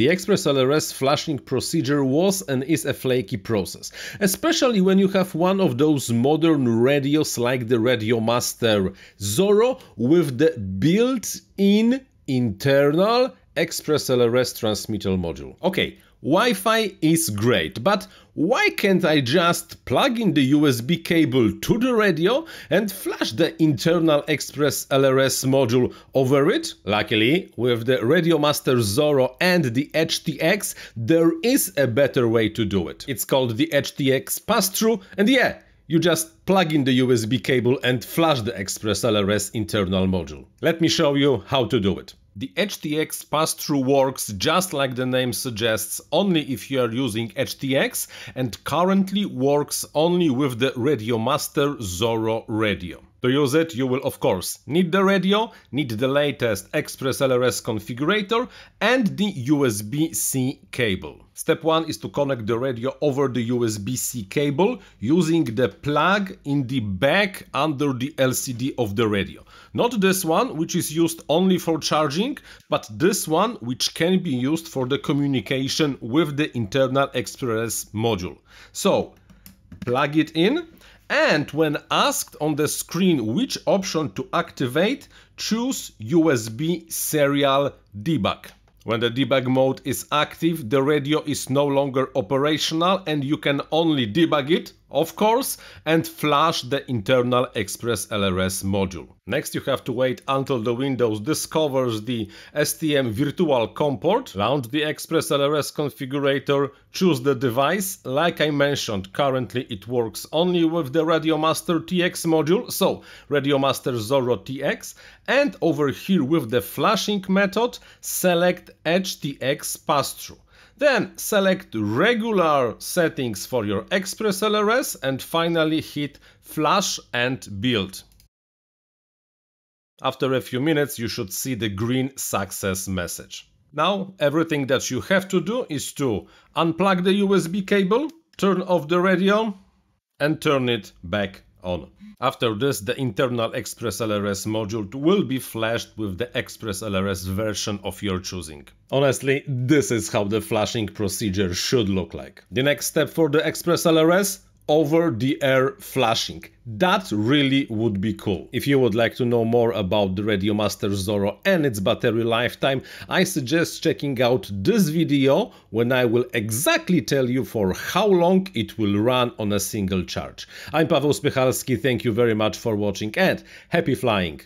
The ExpressLRS flashing procedure was and is a flaky process, especially when you have one of those modern radios like the RadioMaster Zorro with the built-in internal ExpressLRS transmitter module. Okay, Wi-Fi is great, but why can't I just plug in the USB cable to the radio and flash the internal ExpressLRS module over it? Luckily, with the RadioMaster Zorro and the HTX, there is a better way to do it. It's called the HTX pass-through, and yeah, you just plug in the USB cable and flash the ExpressLRS internal module. Let me show you how to do it. The HTX pass-through works just like the name suggests, only if you are using HTX, and currently works only with the RadioMaster Zorro radio. To use it, you will of course need the radio, need the latest ExpressLRS configurator and the USB-C cable. Step 1 is to connect the radio over the USB-C cable using the plug in the back under the LCD of the radio. Not this one, which is used only for charging, but this one, which can be used for the communication with the internal ExpressLRS module. So, plug it in. And when asked on the screen which option to activate, choose USB serial debug. When the debug mode is active, the radio is no longer operational and you can only debug it, of course, and flash the internal ExpressLRS module. Next, you have to wait until the Windows discovers the STM virtual COM port, launch the ExpressLRS configurator, choose the device. Like I mentioned, currently it works only with the RadioMaster TX module, so RadioMaster Zorro TX, and over here with the flashing method, select HTX pass-through. Then select regular settings for your ExpressLRS and finally hit flash and build. After a few minutes you should see the green success message. Now everything that you have to do is to unplug the USB cable, turn off the radio and turn it back on. After this, the internal ExpressLRS module will be flashed with the ExpressLRS version of your choosing. Honestly, this is how the flashing procedure should look like. The next step for the ExpressLRS: over-the-air flashing. That really would be cool. If you would like to know more about the RadioMaster Zorro and its battery lifetime, I suggest checking out this video when I will exactly tell you for how long it will run on a single charge. I'm Paweł Spychalski, thank you very much for watching and happy flying!